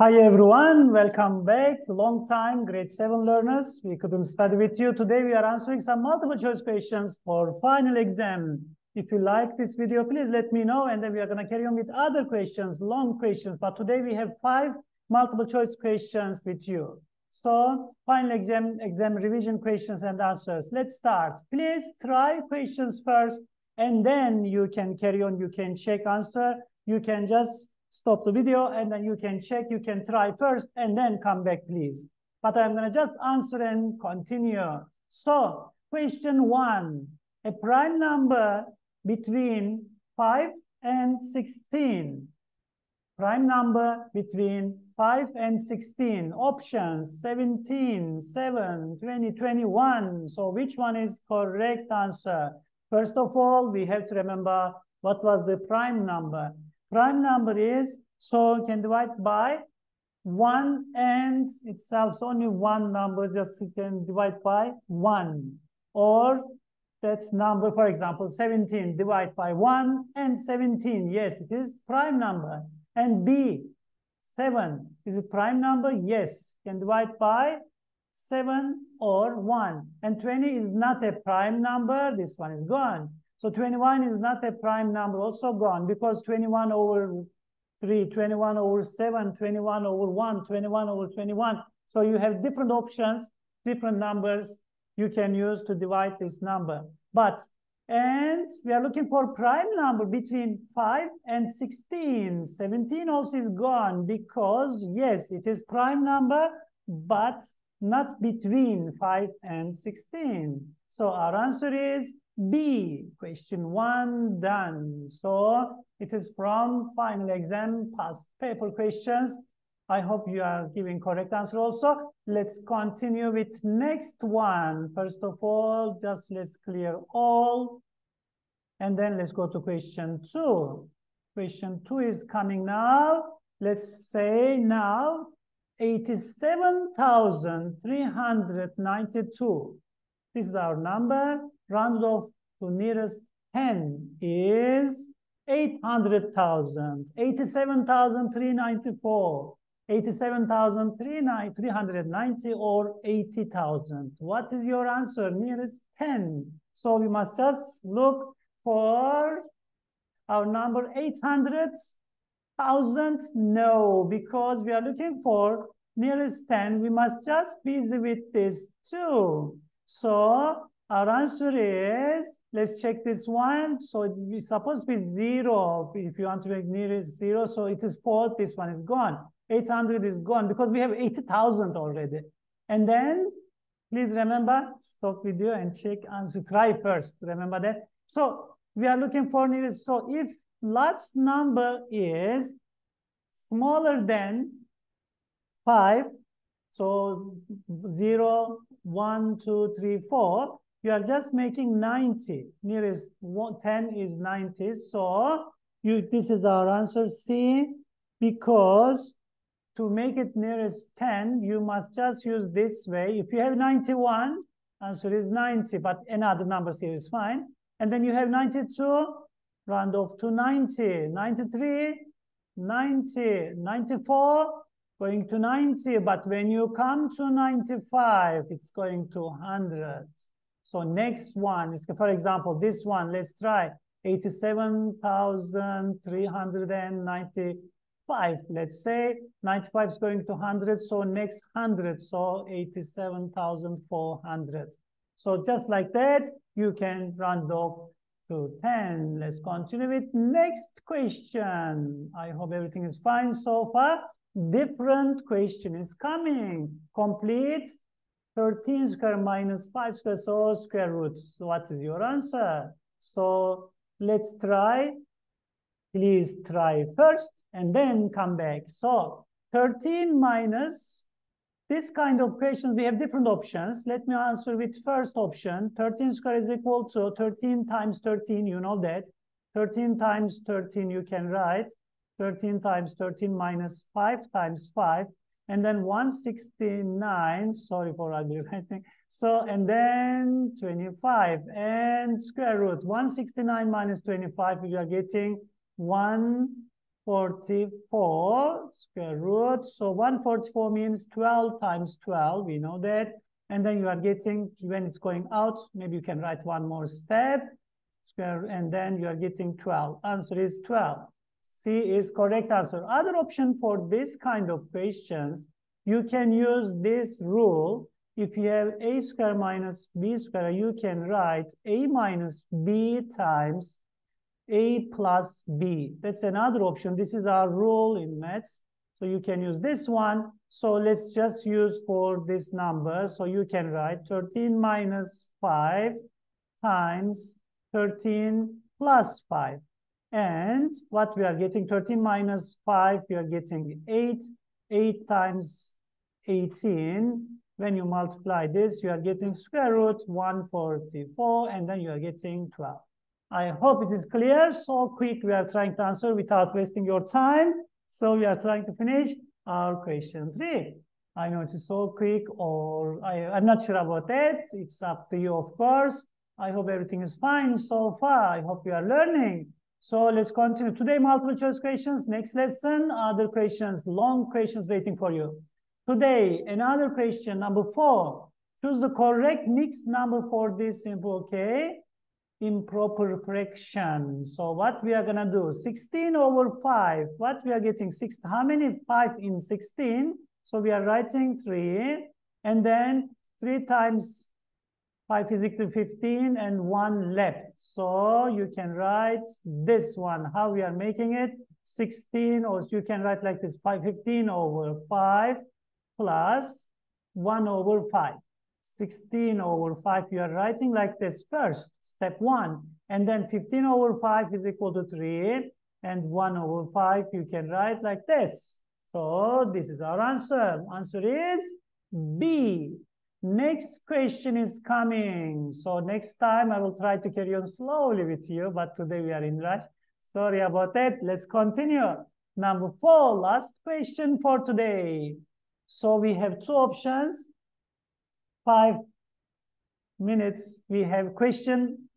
Hi everyone, welcome back. Long time, grade 7 learners. We couldn't study with you. Today we are answering some multiple choice questions for final exam. If you like this video, please let me know, and then we are going to carry on with other questions, long questions. But today we have 5 multiple choice questions with you. So final exam revision questions and answers. Let's start. Please try questions first, and then you can carry on. You can check answer. You can just stop the video and then you can check, you can try first and then come back, please. But I'm going to just answer and continue. So question 1, a prime number between 5 and 16. Prime number between 5 and 16. Options 17, 7, 20, 21. So which one is correct answer? First of all, we have to remember what was the prime number. Prime number is, so you can divide by 1 and itself, so only one number, just you can divide by 1. Or that's number, for example, 17, divide by 1 and 17. Yes, it is prime number. And B, 7, is it prime number? Yes, you can divide by 7 or 1. And 20 is not a prime number, this one is gone. So 21 is not a prime number, also gone, because 21 over 3, 21 over 7, 21 over 1, 21 over 21. So you have different options, different numbers you can use to divide this number. But, and we are looking for prime number between 5 and 16. 17 also is gone because, yes, it is prime number, but not between 5 and 16. So our answer is B, question 1 done. So it is from final exam past paper questions. I hope you are giving correct answer also. Let's continue with next one. First of all, just let's clear all. And then let's go to question 2. Question 2 is coming now. Let's say now 87,392. This is our number. Round off to nearest 10 is 800,000. 87,394, 87,390, or 80,000. What is your answer? Nearest 10. So we must just look for our number 800,000. No, because we are looking for nearest 10. We must just be busy with this too. So our answer is, let's check this one. So it's supposed to be 0 if you want to make nearest 0. So it is false. This one is gone. 800 is gone because we have 80,000 already. And then please remember, stop video and check answer. Try first. Remember that. So we are looking for nearest. So if last number is smaller than 5, so 0, 1, 2, 3, 4, you are just making 90. Nearest 10 is 90. So this is our answer C, because to make it nearest 10, you must just use this way. If you have 91, answer is 90, but another number here is fine. And then you have 92, round off to 90, 93, 90, 94, going to 90, but when you come to 95, it's going to 100. So next one is, for example, this one, let's try 87,395. Let's say 95 is going to 100, so next 100, so 87,400. So just like that, you can round off to 10. Let's continue with next question. I hope everything is fine so far. Different question is coming. Complete 13 square minus 5 square, so square root. So what is your answer? So let's try. Please try first and then come back. So 13 minus, this kind of questions, we have different options. Let me answer with first option. 13 square is equal to 13 times 13, you know that. 13 times 13 you can write. 13 times 13 minus 5 times 5, and then 169, sorry for ugly writing, so, and then 25, and square root 169 minus 25, we are getting 1 144 square root. So 144 means 12 times 12. We know that. And then you are getting, when it's going out, maybe you can write one more step. Square, and then you are getting 12. Answer is 12. C is correct answer. Other option for this kind of questions, you can use this rule. If you have a square minus b square, you can write a minus b times a plus b. That's another option. This is our rule in maths. So you can use this one. So let's just use for this number. So you can write 13 minus 5 times 13 plus 5. And what we are getting, 13 minus 5, we are getting 8. 8 times 18. When you multiply this, you are getting square root 144, and then you are getting 12. I hope it is clear. So quick, we are trying to answer without wasting your time. So we are trying to finish our question 3. I know it is so quick, or I'm not sure about that. It's up to you, of course. I hope everything is fine so far. I hope you are learning. So let's continue. Today, multiple choice questions. Next lesson, other questions, long questions waiting for you. Today, another question, number 4. Choose the correct mixed number for this simple, okay? Improper fraction. So what we are going to do, 16 over 5. What we are getting, six, how many 5 in 16? So we are writing 3. And then 3 times 5 is equal to 15 and 1 left. So you can write this one, how we are making it, 16, or you can write like this, 15 over 5. Plus 1 over 5. 16 over 5, you are writing like this first, step 1. And then 15 over 5 is equal to 3. And 1 over 5, you can write like this. So this is our answer. Answer is B. Next question is coming. So next time I will try to carry on slowly with you, but today we are in rush. Sorry about that. Let's continue. Number 4, last question for today. So we have two options, 5 minutes. We have question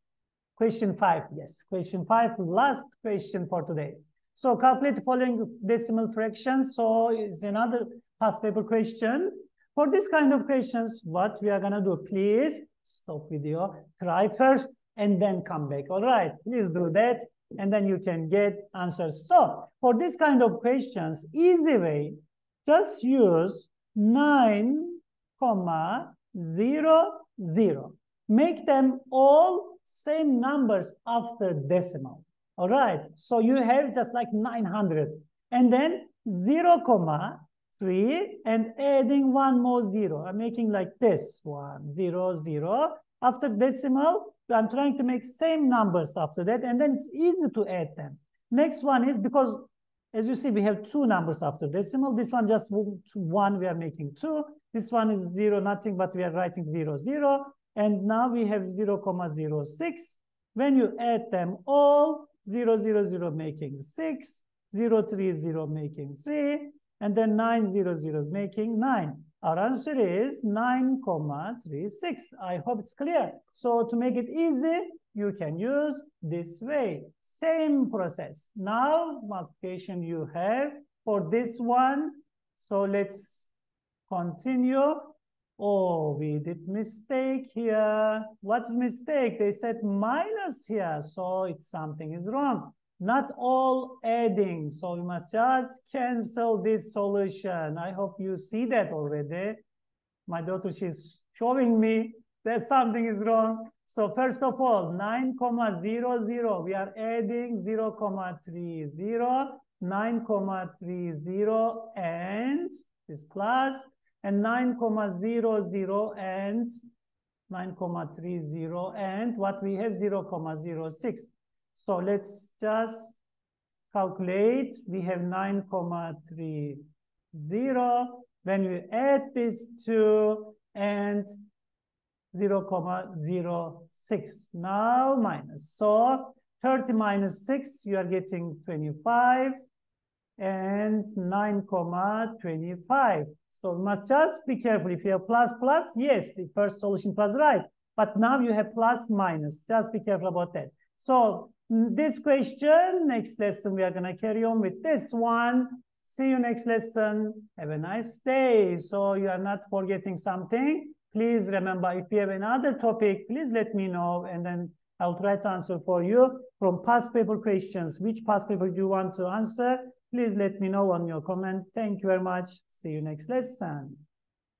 5, yes, question 5, last question for today. So calculate the following decimal fractions. So it's another past paper question. For this kind of questions, what we are going to do, please stop video, try first, and then come back. All right, please do that, and then you can get answers. So for this kind of questions, easy way, just use 9, 0, 0. Make them all same numbers after decimal. All right. So you have just like 900. And then 0, 3, and adding one more 0. I'm making like this one, 0, 0. After decimal, I'm trying to make same numbers after that. And then it's easy to add them. Next one is because, as you see, we have two numbers after decimal. This one just 1, we are making 2. This one is 0, nothing, but we are writing 0, 0. And now we have 0, 0, 6. When you add them all, 0, 0, 0 making 6, 0, 3, 0 making 3, and then 9, 0, 0 making 9. Our answer is 9, 3, 6. I hope it's clear. So to make it easy, you can use this way. Same process. Now, multiplication you have for this one. So let's continue. Oh, we did mistake here. What's mistake? They said minus here. So it's something is wrong. Not all adding. So we must just cancel this solution. I hope you see that already. My daughter, she's showing me that something is wrong. So first of all, 9, 0, 0. We are adding 0, 3, 0, 9, 3, 0, and this plus, and 9, 0, 0, and 9, 3, 0, and what we have, 0, 0, 6. So let's just calculate. We have 9, 3, 0. Then we add this 2 and 0, 0, 6. Now minus. So 30 minus 6, you are getting 25, and 9, 25. So we must just be careful. If you have plus plus, yes, the first solution was right. But now you have plus minus. Just be careful about that. So this question. Next lesson, we are going to carry on with this one. See you next lesson. Have a nice day. So you are not forgetting something. Please remember, if you have another topic, please let me know, and then I'll try to answer for you from past paper questions. Which past paper do you want to answer? Please let me know on your comment. Thank you very much. See you next lesson.